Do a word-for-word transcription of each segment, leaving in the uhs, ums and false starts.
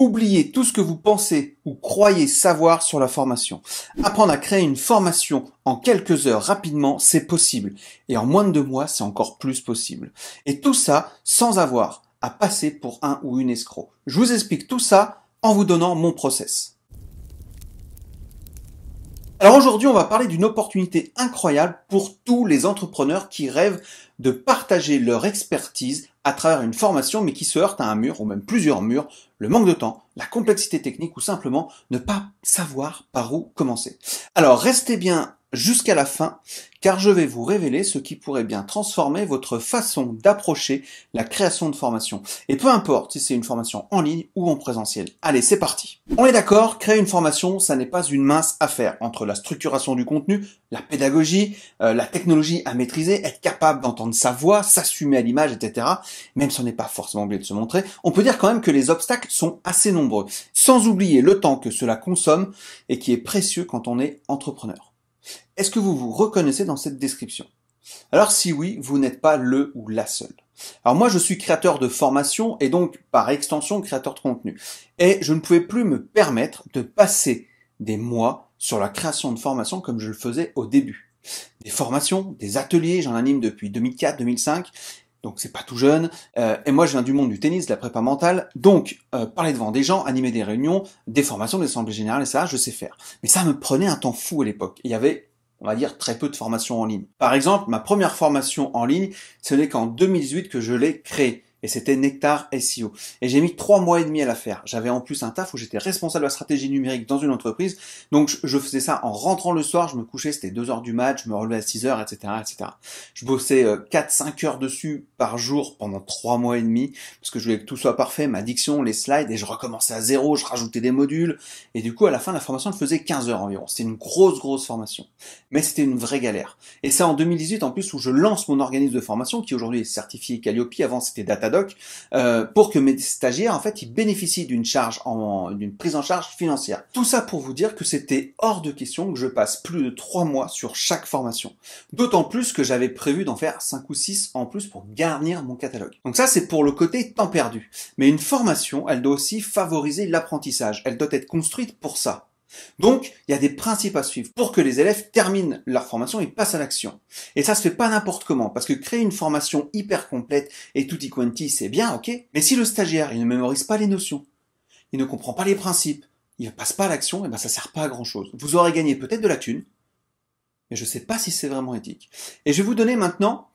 Oubliez tout ce que vous pensez ou croyez savoir sur la formation. Apprendre à créer une formation en quelques heures rapidement, c'est possible. Et en moins de deux mois, c'est encore plus possible. Et tout ça sans avoir à passer pour un ou une escroc. Je vous explique tout ça en vous donnant mon process. Alors aujourd'hui, on va parler d'une opportunité incroyable pour tous les entrepreneurs qui rêvent de partager leur expertise à travers une formation, mais qui se heurte à un mur, ou même plusieurs murs, le manque de temps, la complexité technique, ou simplement ne pas savoir par où commencer. Alors restez bien jusqu'à la fin, car je vais vous révéler ce qui pourrait bien transformer votre façon d'approcher la création de formation. Et peu importe si c'est une formation en ligne ou en présentiel. Allez, c'est parti. On est d'accord, créer une formation, ça n'est pas une mince affaire. Entre la structuration du contenu, la pédagogie, euh, la technologie à maîtriser, être capable d'entendre sa voix, s'assumer à l'image, et cetera. Même si on n'est pas forcément obligé de se montrer, on peut dire quand même que les obstacles sont assez nombreux. Sans oublier le temps que cela consomme et qui est précieux quand on est entrepreneur. Est-ce que vous vous reconnaissez dans cette description? Alors si oui, vous n'êtes pas le ou la seule. Alors moi, je suis créateur de formation et donc par extension créateur de contenu. Et je ne pouvais plus me permettre de passer des mois sur la création de formation comme je le faisais au début. Des formations, des ateliers, j'en anime depuis deux mille quatre, deux mille cinq, donc c'est pas tout jeune. Euh, et moi, je viens du monde du tennis, de la prépa mentale. Donc, euh, parler devant des gens, animer des réunions, des formations, des assemblées générales, et ça, je sais faire. Mais ça me prenait un temps fou à l'époque. Il y avait, on va dire, très peu de formations en ligne. Par exemple, ma première formation en ligne, ce n'est qu'en deux mille huit que je l'ai créée. Et c'était Nectar S E O. Et j'ai mis trois mois et demi à la faire. J'avais en plus un taf où j'étais responsable de la stratégie numérique dans une entreprise. Donc, je faisais ça en rentrant le soir. Je me couchais, c'était deux heures du mat. Je me relevais à six heures, et cetera, et cetera. Je bossais quatre, cinq heures dessus par jour pendant trois mois et demi parce que je voulais que tout soit parfait. Ma diction, les slides, et je recommençais à zéro. Je rajoutais des modules. Et du coup, à la fin, la formation, elle faisait quinze heures environ. C'était une grosse, grosse formation. Mais c'était une vraie galère. Et c'est en deux mille dix-huit, en plus, où je lance mon organisme de formation qui aujourd'hui est certifié Qualiopi. Avant, c'était Data. Euh, pour que mes stagiaires, en fait, ils bénéficient d'une charge, d'une prise en charge financière. Tout ça pour vous dire que c'était hors de question que je passe plus de trois mois sur chaque formation. D'autant plus que j'avais prévu d'en faire cinq ou six en plus pour garnir mon catalogue. Donc ça, c'est pour le côté temps perdu. Mais une formation, elle doit aussi favoriser l'apprentissage. Elle doit être construite pour ça. Donc, il y a des principes à suivre pour que les élèves terminent leur formation et passent à l'action. Et ça se fait pas n'importe comment, parce que créer une formation hyper complète et tutti quanti, c'est bien, ok, mais si le stagiaire, il ne mémorise pas les notions, il ne comprend pas les principes, il ne passe pas à l'action, et ben ça sert pas à grand chose. Vous aurez gagné peut-être de la thune, mais je sais pas si c'est vraiment éthique. Et je vais vous donner maintenant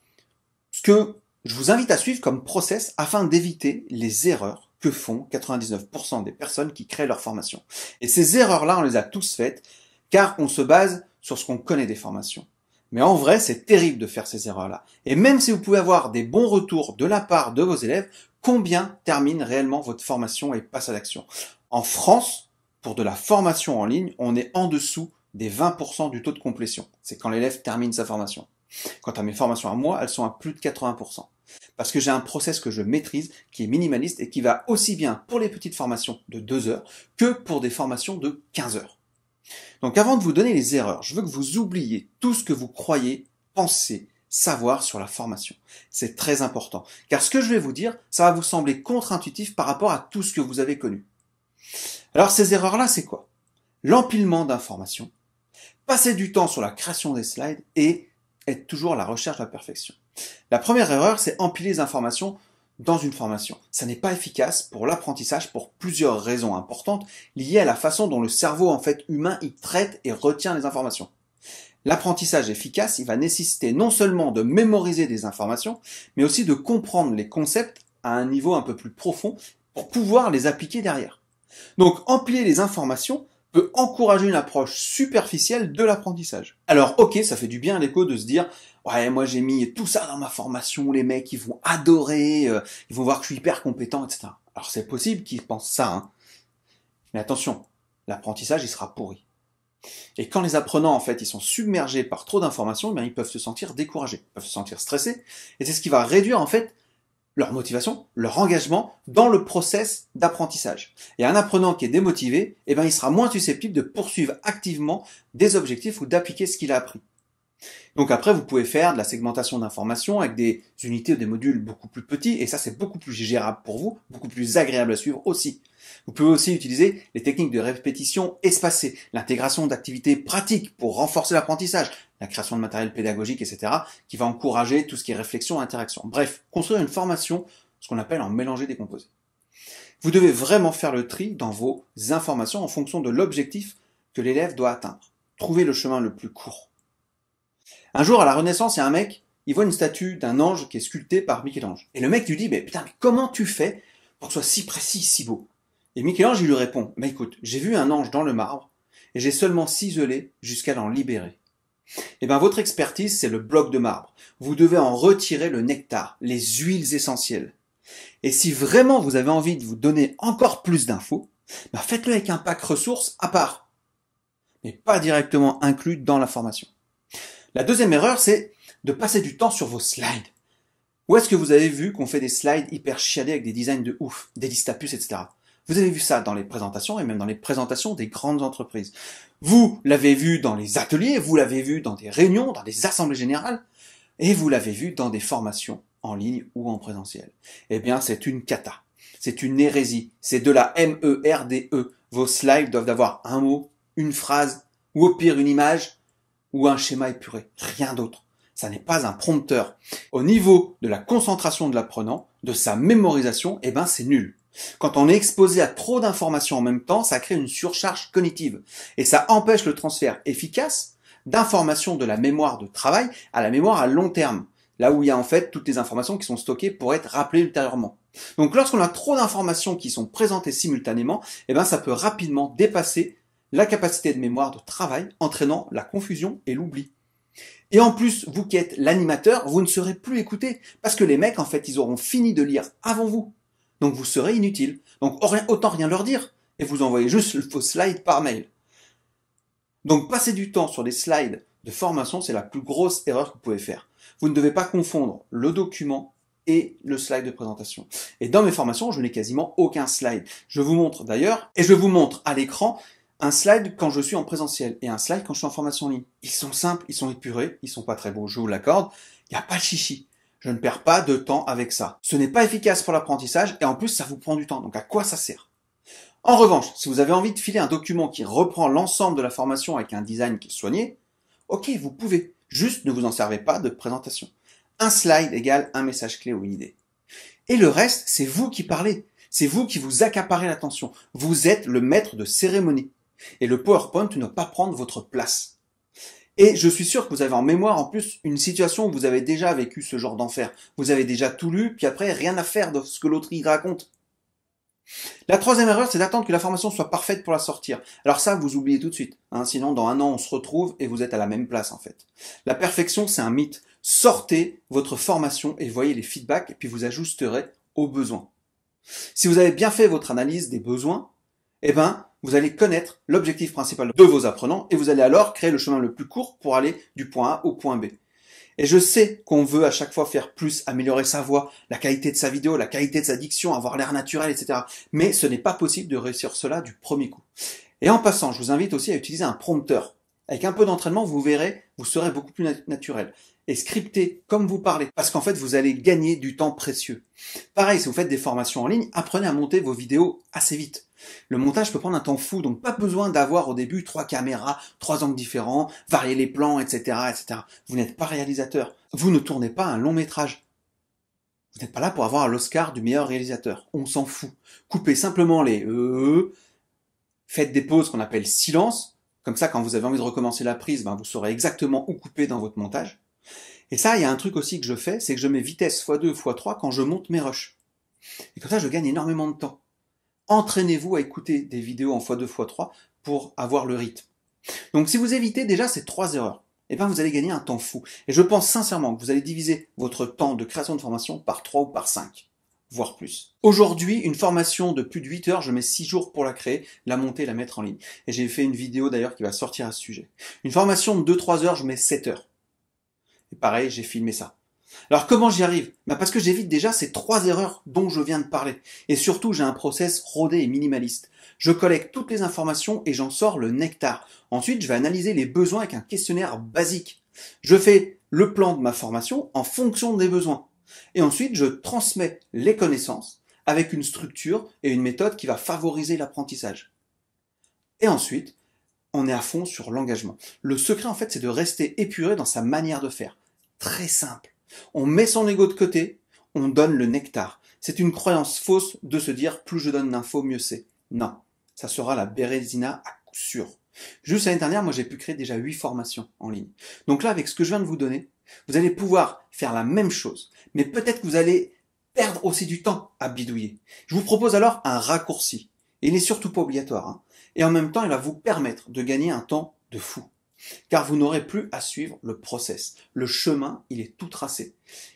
ce que je vous invite à suivre comme process afin d'éviter les erreurs que font quatre-vingt-dix-neuf pour cent des personnes qui créent leur formation. Et ces erreurs-là, on les a tous faites, car on se base sur ce qu'on connaît des formations. Mais en vrai, c'est terrible de faire ces erreurs-là. Et même si vous pouvez avoir des bons retours de la part de vos élèves, combien termine réellement votre formation et passe à l'action? En France, pour de la formation en ligne, on est en dessous des vingt pour cent du taux de complétion. C'est quand l'élève termine sa formation. Quant à mes formations à moi, elles sont à plus de quatre-vingts pour cent. Parce que j'ai un process que je maîtrise, qui est minimaliste et qui va aussi bien pour les petites formations de deux heures que pour des formations de quinze heures. Donc avant de vous donner les erreurs, je veux que vous oubliez tout ce que vous croyez, pensez, savoir sur la formation. C'est très important. Car ce que je vais vous dire, ça va vous sembler contre-intuitif par rapport à tout ce que vous avez connu. Alors ces erreurs-là, c'est quoi? L'empilement d'informations, passer du temps sur la création des slides et être toujours à la recherche de la perfection. La première erreur, c'est empiler les informations dans une formation. Ça n'est pas efficace pour l'apprentissage pour plusieurs raisons importantes liées à la façon dont le cerveau en fait humain il traite et retient les informations. L'apprentissage efficace, il va nécessiter non seulement de mémoriser des informations, mais aussi de comprendre les concepts à un niveau un peu plus profond pour pouvoir les appliquer derrière. Donc empiler les informations peut encourager une approche superficielle de l'apprentissage. Alors ok, ça fait du bien à l'écho de se dire « Ouais, moi j'ai mis tout ça dans ma formation, les mecs ils vont adorer, euh, ils vont voir que je suis hyper compétent, et cetera » Alors c'est possible qu'ils pensent ça, hein. Mais attention, l'apprentissage il sera pourri. Et quand les apprenants en fait ils sont submergés par trop d'informations, eh bien, ils peuvent se sentir découragés, ils peuvent se sentir stressés, et c'est ce qui va réduire en fait leur motivation, leur engagement dans le process d'apprentissage. Et un apprenant qui est démotivé, eh ben, il sera moins susceptible de poursuivre activement des objectifs ou d'appliquer ce qu'il a appris. Donc après, vous pouvez faire de la segmentation d'informations avec des unités ou des modules beaucoup plus petits, et ça c'est beaucoup plus gérable pour vous, beaucoup plus agréable à suivre aussi. Vous pouvez aussi utiliser les techniques de répétition espacée, l'intégration d'activités pratiques pour renforcer l'apprentissage, la création de matériel pédagogique, et cetera, qui va encourager tout ce qui est réflexion, interaction. Bref, construire une formation, ce qu'on appelle en mélanger décomposé. Vous devez vraiment faire le tri dans vos informations en fonction de l'objectif que l'élève doit atteindre. Trouvez le chemin le plus court. Un jour, à la Renaissance, il y a un mec, il voit une statue d'un ange qui est sculptée par Michel-Ange. Et le mec lui dit, mais putain, mais comment tu fais pour que ce soit si précis, si beau? Et Michel-Ange, il lui répond, mais écoute, j'ai vu un ange dans le marbre et j'ai seulement ciselé jusqu'à l'en libérer. Eh bien, votre expertise, c'est le bloc de marbre. Vous devez en retirer le nectar, les huiles essentielles. Et si vraiment vous avez envie de vous donner encore plus d'infos, ben faites-le avec un pack ressources à part, mais pas directement inclus dans la formation. La deuxième erreur, c'est de passer du temps sur vos slides. Où est-ce que vous avez vu qu'on fait des slides hyper chiadés avec des designs de ouf, des listes à puces, et cetera. Vous avez vu ça dans les présentations et même dans les présentations des grandes entreprises. Vous l'avez vu dans les ateliers, vous l'avez vu dans des réunions, dans des assemblées générales, et vous l'avez vu dans des formations en ligne ou en présentiel. Eh bien, c'est une cata. C'est une hérésie. C'est de la merde. Vos slides doivent avoir un mot, une phrase, ou au pire une image, ou un schéma épuré. Rien d'autre. Ça n'est pas un prompteur. Au niveau de la concentration de l'apprenant, de sa mémorisation, eh ben, c'est nul. Quand on est exposé à trop d'informations en même temps, ça crée une surcharge cognitive. Et ça empêche le transfert efficace d'informations de la mémoire de travail à la mémoire à long terme, là où il y a en fait toutes les informations qui sont stockées pour être rappelées ultérieurement. Donc lorsqu'on a trop d'informations qui sont présentées simultanément, eh ben ça peut rapidement dépasser la capacité de mémoire de travail, entraînant la confusion et l'oubli. Et en plus, vous qui êtes l'animateur, vous ne serez plus écouté, parce que les mecs, en fait, ils auront fini de lire avant vous. Donc vous serez inutile. Donc autant rien leur dire, et vous envoyez juste vos slides par mail. Donc passer du temps sur des slides de formation, c'est la plus grosse erreur que vous pouvez faire. Vous ne devez pas confondre le document et le slide de présentation. Et dans mes formations, je n'ai quasiment aucun slide. Je vous montre d'ailleurs, et je vous montre à l'écran, un slide quand je suis en présentiel et un slide quand je suis en formation en ligne. Ils sont simples, ils sont épurés, ils sont pas très beaux, je vous l'accorde. Il n'y a pas de chichi. Je ne perds pas de temps avec ça. Ce n'est pas efficace pour l'apprentissage et en plus, ça vous prend du temps. Donc à quoi ça sert? En revanche, si vous avez envie de filer un document qui reprend l'ensemble de la formation avec un design qui est soigné, ok, vous pouvez. Juste, ne vous en servez pas de présentation. Un slide égale un message clé ou une idée. Et le reste, c'est vous qui parlez. C'est vous qui vous accaparez l'attention. Vous êtes le maître de cérémonie. Et le PowerPoint ne doit pas prendre votre place. Et je suis sûr que vous avez en mémoire, en plus, une situation où vous avez déjà vécu ce genre d'enfer. Vous avez déjà tout lu, puis après, rien à faire de ce que l'autre y raconte. La troisième erreur, c'est d'attendre que la formation soit parfaite pour la sortir. Alors ça, vous oubliez tout de suite, hein, sinon dans un an, on se retrouve et vous êtes à la même place en fait. La perfection, c'est un mythe. Sortez votre formation et voyez les feedbacks, et puis vous ajusterez aux besoins. Si vous avez bien fait votre analyse des besoins, eh ben, vous allez connaître l'objectif principal de vos apprenants et vous allez alors créer le chemin le plus court pour aller du point A au point B. Et je sais qu'on veut à chaque fois faire plus, améliorer sa voix, la qualité de sa vidéo, la qualité de sa diction, avoir l'air naturel, et cetera. Mais ce n'est pas possible de réussir cela du premier coup. Et en passant, je vous invite aussi à utiliser un prompteur. Avec un peu d'entraînement, vous verrez, vous serez beaucoup plus naturel. Et scriptez comme vous parlez, parce qu'en fait, vous allez gagner du temps précieux. Pareil, si vous faites des formations en ligne, apprenez à monter vos vidéos assez vite. Le montage peut prendre un temps fou, donc pas besoin d'avoir au début trois caméras, trois angles différents, varier les plans, et cetera, et cetera. Vous n'êtes pas réalisateur. Vous ne tournez pas un long métrage. Vous n'êtes pas là pour avoir l'Oscar du meilleur réalisateur. On s'en fout. Coupez simplement les euh, faites des pauses qu'on appelle silence. Comme ça, quand vous avez envie de recommencer la prise, ben, vous saurez exactement où couper dans votre montage. Et ça, il y a un truc aussi que je fais, c'est que je mets vitesse fois deux, fois trois quand je monte mes rushs. Et comme ça, je gagne énormément de temps. Entraînez-vous à écouter des vidéos en fois deux, fois trois pour avoir le rythme. Donc si vous évitez déjà ces trois erreurs, eh ben vous allez gagner un temps fou. Et je pense sincèrement que vous allez diviser votre temps de création de formation par trois ou par cinq, voire plus. Aujourd'hui, une formation de plus de huit heures, je mets six jours pour la créer, la monter et la mettre en ligne. Et j'ai fait une vidéo d'ailleurs qui va sortir à ce sujet. Une formation de deux à trois heures, je mets sept heures. Et pareil, j'ai filmé ça. Alors comment j'y arrive? Bah parce que j'évite déjà ces trois erreurs dont je viens de parler. Et surtout, j'ai un process rodé et minimaliste. Je collecte toutes les informations et j'en sors le nectar. Ensuite, je vais analyser les besoins avec un questionnaire basique. Je fais le plan de ma formation en fonction des besoins. Et ensuite, je transmets les connaissances avec une structure et une méthode qui va favoriser l'apprentissage. Et ensuite, on est à fond sur l'engagement. Le secret, en fait, c'est de rester épuré dans sa manière de faire. Très simple. On met son ego de côté, on donne le nectar. C'est une croyance fausse de se dire « plus je donne d'infos, mieux c'est ». Non, ça sera la bérésina à coup sûr. Juste l'année dernière, moi j'ai pu créer déjà huit formations en ligne. Donc là, avec ce que je viens de vous donner, vous allez pouvoir faire la même chose. Mais peut-être que vous allez perdre aussi du temps à bidouiller. Je vous propose alors un raccourci. Et il n'est surtout pas obligatoire, hein. Et en même temps, il va vous permettre de gagner un temps de fou. Car vous n'aurez plus à suivre le process. Le chemin, il est tout tracé.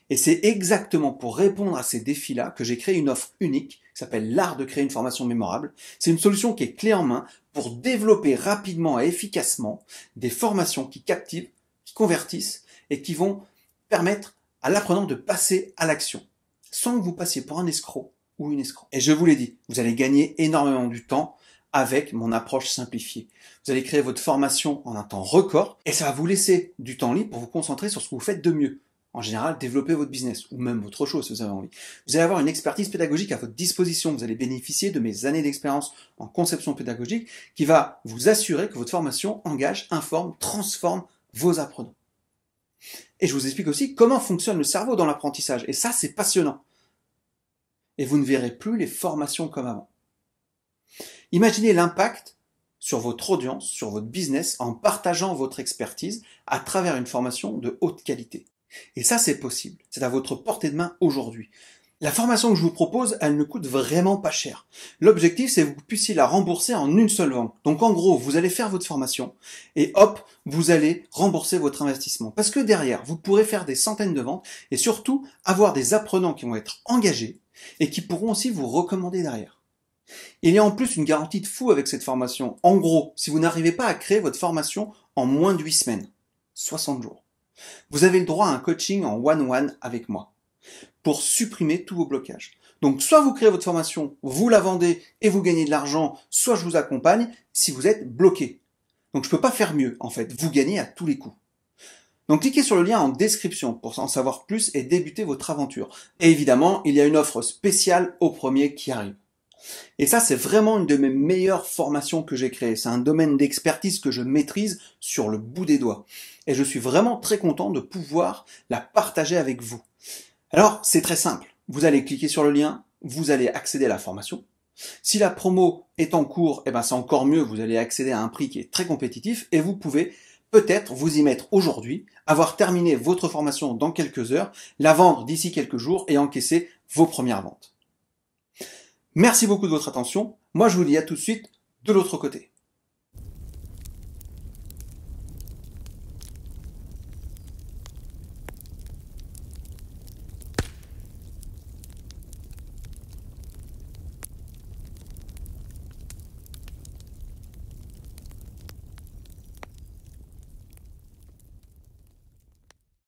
Et c'est exactement pour répondre à ces défis-là que j'ai créé une offre unique qui s'appelle l'art de créer une formation mémorable. C'est une solution qui est clé en main pour développer rapidement et efficacement des formations qui captivent, qui convertissent et qui vont permettre à l'apprenant de passer à l'action sans que vous passiez pour un escroc ou une escroc. Et je vous l'ai dit, vous allez gagner énormément du temps avec mon approche simplifiée. Vous allez créer votre formation en un temps record et ça va vous laisser du temps libre pour vous concentrer sur ce que vous faites de mieux. En général, développer votre business ou même autre chose si vous avez envie. Vous allez avoir une expertise pédagogique à votre disposition. Vous allez bénéficier de mes années d'expérience en conception pédagogique qui va vous assurer que votre formation engage, informe, transforme vos apprenants. Et je vous explique aussi comment fonctionne le cerveau dans l'apprentissage. Et ça, c'est passionnant. Et vous ne verrez plus les formations comme avant. Imaginez l'impact sur votre audience, sur votre business, en partageant votre expertise à travers une formation de haute qualité. Et ça, c'est possible. C'est à votre portée de main aujourd'hui. La formation que je vous propose, elle ne coûte vraiment pas cher. L'objectif, c'est que vous puissiez la rembourser en une seule vente. Donc, en gros, vous allez faire votre formation et hop, vous allez rembourser votre investissement. Parce que derrière, vous pourrez faire des centaines de ventes et surtout avoir des apprenants qui vont être engagés et qui pourront aussi vous recommander derrière. Il y a en plus une garantie de fou avec cette formation. En gros, si vous n'arrivez pas à créer votre formation en moins de huit semaines, soixante jours, vous avez le droit à un coaching en one-on-one avec moi pour supprimer tous vos blocages. Donc, soit vous créez votre formation, vous la vendez et vous gagnez de l'argent, soit je vous accompagne si vous êtes bloqué. Donc, je peux pas faire mieux, en fait. Vous gagnez à tous les coups. Donc, cliquez sur le lien en description pour en savoir plus et débuter votre aventure. Et évidemment, il y a une offre spéciale au premier qui arrive. Et ça, c'est vraiment une de mes meilleures formations que j'ai créées. C'est un domaine d'expertise que je maîtrise sur le bout des doigts. Et je suis vraiment très content de pouvoir la partager avec vous. Alors, c'est très simple. Vous allez cliquer sur le lien, vous allez accéder à la formation. Si la promo est en cours, eh ben, c'est encore mieux. Vous allez accéder à un prix qui est très compétitif et vous pouvez peut-être vous y mettre aujourd'hui, avoir terminé votre formation dans quelques heures, la vendre d'ici quelques jours et encaisser vos premières ventes. Merci beaucoup de votre attention. Moi, je vous dis à tout de suite de l'autre côté.